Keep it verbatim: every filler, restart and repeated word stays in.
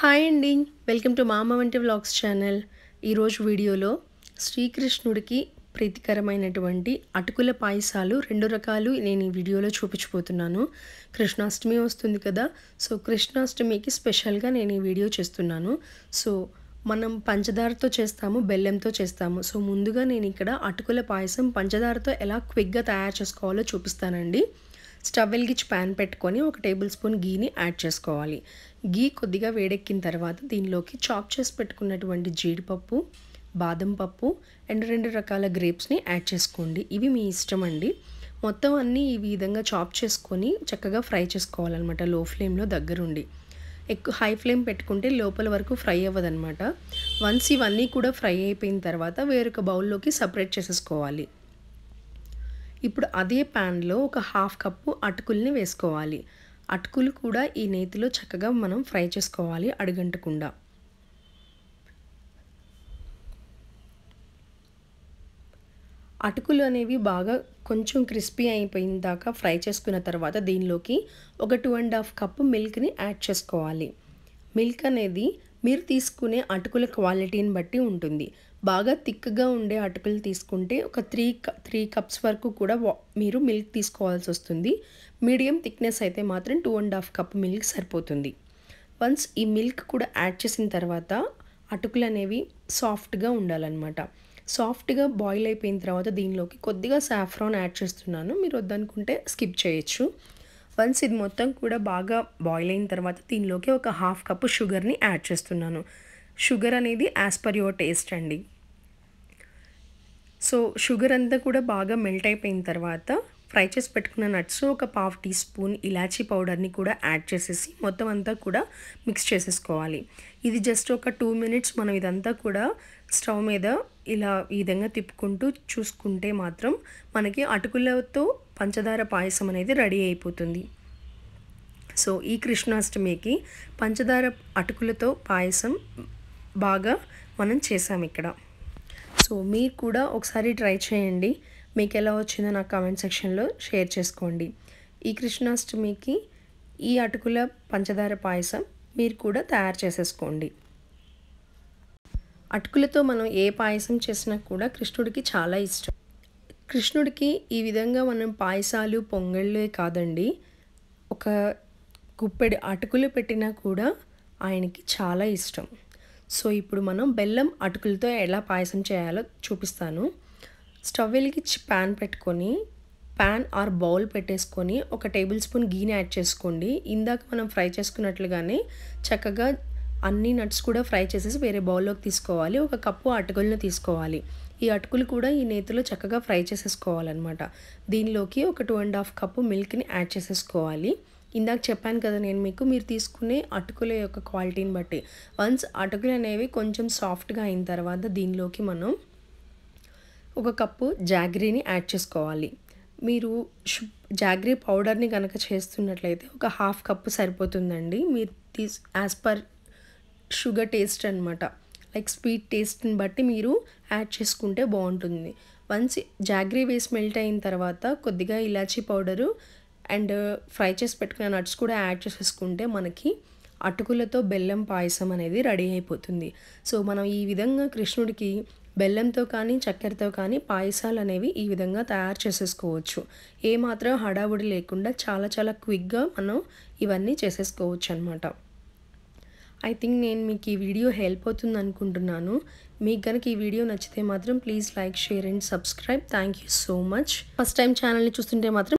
Hi అండి, welcome to మామంటి blogs channel. ఈరోజు వీడియోలో శ్రీకృష్ణుడికి ప్రీతికరమైనటువంటి అటుకుల పాయసాలు రెండు రకాలు నేను ఈ వీడియోలో చూపించబోతున్నాను. కృష్ణాష్టమి వస్తుంది కదా, సో కృష్ణాష్టమికి స్పెషల్గా నేను ఈ వీడియో చేస్తున్నాను. సో మనం పంచదారతో చేస్తాము, బెల్లంతో చేస్తాము. సో ముందుగా నేను ఇక్కడ అటుకుల పాయసం పంచదారతో ఎలా క్విక్గా తయారు చేసుకోవాలో చూపిస్తానండి. స్టవ్ వెలిగించి ప్యాన్ పెట్టుకొని ఒక టేబుల్ స్పూన్ గీని యాడ్ చేసుకోవాలి. గీ కొద్దిగా వేడెక్కిన తర్వాత దీనిలోకి చాప్ చేసి పెట్టుకున్నటువంటి జీడిపప్పు, బాదం పప్పు అండ్ రెండు రకాల గ్రేప్స్ని యాడ్ చేసుకోండి. ఇవి మీ ఇష్టం అండి. మొత్తం అన్నీ ఈ విధంగా చాప్ చేసుకొని చక్కగా ఫ్రై చేసుకోవాలన్నమాట, లో ఫ్లేమ్లో దగ్గరుండి. ఎక్కువ హై ఫ్లేమ్ పెట్టుకుంటే లోపల వరకు ఫ్రై అవ్వదనమాట. వన్స్ ఇవన్నీ కూడా ఫ్రై అయిపోయిన తర్వాత వేరొక బౌల్లోకి సపరేట్ చేసేసుకోవాలి. ఇప్పుడు అదే ప్యాన్లో ఒక హాఫ్ కప్పు అటుకుల్ని వేసుకోవాలి. అటుకులు కూడా ఈ నేతిలో చక్కగా మనం ఫ్రై చేసుకోవాలి అడుగంటకుండా. అటుకులు అనేవి బాగా కొంచెం క్రిస్పీ అయిపోయిన దాకా ఫ్రై చేసుకున్న తర్వాత దీనిలోకి ఒక టూ అండ్ హాఫ్ కప్పు మిల్క్ని యాడ్ చేసుకోవాలి. మిల్క్ అనేది మీరు తీసుకునే అటుకుల క్వాలిటీని బట్టి ఉంటుంది. బాగా థిక్గా ఉండే అటుకులు తీసుకుంటే ఒక త్రీ త్రీ కప్స్ వరకు కూడా మీరు మిల్క్ తీసుకోవాల్సి వస్తుంది. మీడియం థిక్నెస్ అయితే మాత్రం two and half cup milk సరిపోతుంది. వన్స్ ఈ మిల్క్ కూడా యాడ్ చేసిన తర్వాత అటుకులు అనేవి సాఫ్ట్గా ఉండాలన్నమాట. సాఫ్ట్గా బాయిల్ అయిపోయిన తర్వాత దీనిలోకి కొద్దిగా సాఫ్రాన్ యాడ్ చేస్తున్నాను. మీరు వద్దనుకుంటే స్కిప్ చేయొచ్చు. వన్స్ ఇది మొత్తం కూడా బాగా బాయిల్ అయిన తర్వాత దీనిలోకి ఒక హాఫ్ కప్పు షుగర్ని యాడ్ చేస్తున్నాను. షుగర్ అనేది యాజ్ పర్ యువర్ టేస్ట్ అండి. సో షుగర్ అంతా కూడా బాగా మెల్ట్ అయిపోయిన తర్వాత ఫ్రై చేసి పెట్టుకున్న నట్స్, ఒక పావు టీ స్పూన్ ఇలాచీ పౌడర్ని కూడా యాడ్ చేసేసి మొత్తం అంతా కూడా మిక్స్ చేసేసుకోవాలి. ఇది జస్ట్ ఒక టూ మినిట్స్ మనం ఇదంతా కూడా స్టవ్ మీద ఇలా ఈ విధంగా తిప్పుకుంటూ చూసుకుంటే మాత్రం మనకి అటుకులతో పంచదార పాయసం అనేది రెడీ అయిపోతుంది. సో ఈ కృష్ణాష్టమికి పంచదార అటుకులతో పాయసం బాగా మనం చేసాం ఇక్కడ. సో మీరు కూడా ఒకసారి ట్రై చేయండి. మీకు ఎలా వచ్చిందో నాకు కామెంట్ సెక్షన్లో షేర్ చేసుకోండి. ఈ కృష్ణాష్టమికి ఈ అటుకుల పంచదార పాయసం మీరు కూడా తయారు చేసేసుకోండి. అటుకులతో మనం ఏ పాయసం చేసినా కూడా కృష్ణుడికి చాలా ఇష్టం. కృష్ణుడికి ఈ విధంగా మనం పాయసాలు, పొంగళ్ళే కాదండి, ఒక గుప్పెడి అటుకులు పెట్టినా కూడా ఆయనకి చాలా ఇష్టం. సో ఇప్పుడు మనం బెల్లం అటుకులతో ఎలా పాయసం చేయాలో చూపిస్తాను. స్టవ్ వెలిగించి ప్యాన్ పెట్టుకొని ప్యాన్ ఆర్ బౌల్ పెట్టేసుకొని ఒక టేబుల్ స్పూన్ గీని యాడ్ చేసుకోండి. ఇందాక మనం ఫ్రై చేసుకున్నట్లుగానే చక్కగా అన్ని నట్స్ కూడా ఫ్రై చేసేసి వేరే బౌల్లోకి తీసుకోవాలి. ఒక కప్పు అటుకులను తీసుకోవాలి. ఈ అటుకులు కూడా ఈ నేతిలో చక్కగా ఫ్రై చేసేసుకోవాలన్నమాట. దీనిలోకి ఒక టూ అండ్ హాఫ్ కప్పు మిల్క్ని యాడ్ చేసేసుకోవాలి. ఇందాక చెప్పాను కదా నేను మీకు, మీరు తీసుకునే అటుకుల యొక్క క్వాలిటీని బట్టి. వన్స్ అటుకులు అనేవి కొంచెం సాఫ్ట్గా అయిన తర్వాత దీనిలోకి మనం ఒక కప్పు జాగ్రీని యాడ్ చేసుకోవాలి. మీరు జాగ్రీ పౌడర్ని కనుక చేస్తున్నట్లయితే ఒక హాఫ్ కప్పు సరిపోతుందండి. మీరు తీస్ యాజ్ పర్ షుగర్ టేస్ట్ అనమాట, లైక్ స్వీట్ టేస్ట్ని బట్టి మీరు యాడ్ చేసుకుంటే బాగుంటుంది. వన్స్ జాగ్రీ వేసి మెల్ట్ అయిన తర్వాత కొద్దిగా ఇలాచీ పౌడరు అండ్ ఫ్రై చేసి పెట్టుకున్న నట్స్ కూడా యాడ్ చేసేసుకుంటే మనకి అటుకులతో బెల్లం పాయసం అనేది రెడీ అయిపోతుంది. సో మనం ఈ విధంగా కృష్ణుడికి బెల్లంతో కానీ చక్కెరతో కానీ పాయసాలు అనేవి ఈ విధంగా తయారు చేసేసుకోవచ్చు. ఏమాత్రం హడావుడి లేకుండా చాలా చాలా క్విక్గా మనం ఇవన్నీ చేసేసుకోవచ్చు అనమాట. ఐ థింక్ నేను మీకు ఈ వీడియో హెల్ప్ అవుతుంది అనుకుంటున్నాను. మీకు కనుక ఈ వీడియో నచ్చితే మాత్రం please like, share and subscribe. Thank you so much. First time ఛానల్ని చూస్తుంటే మాత్రం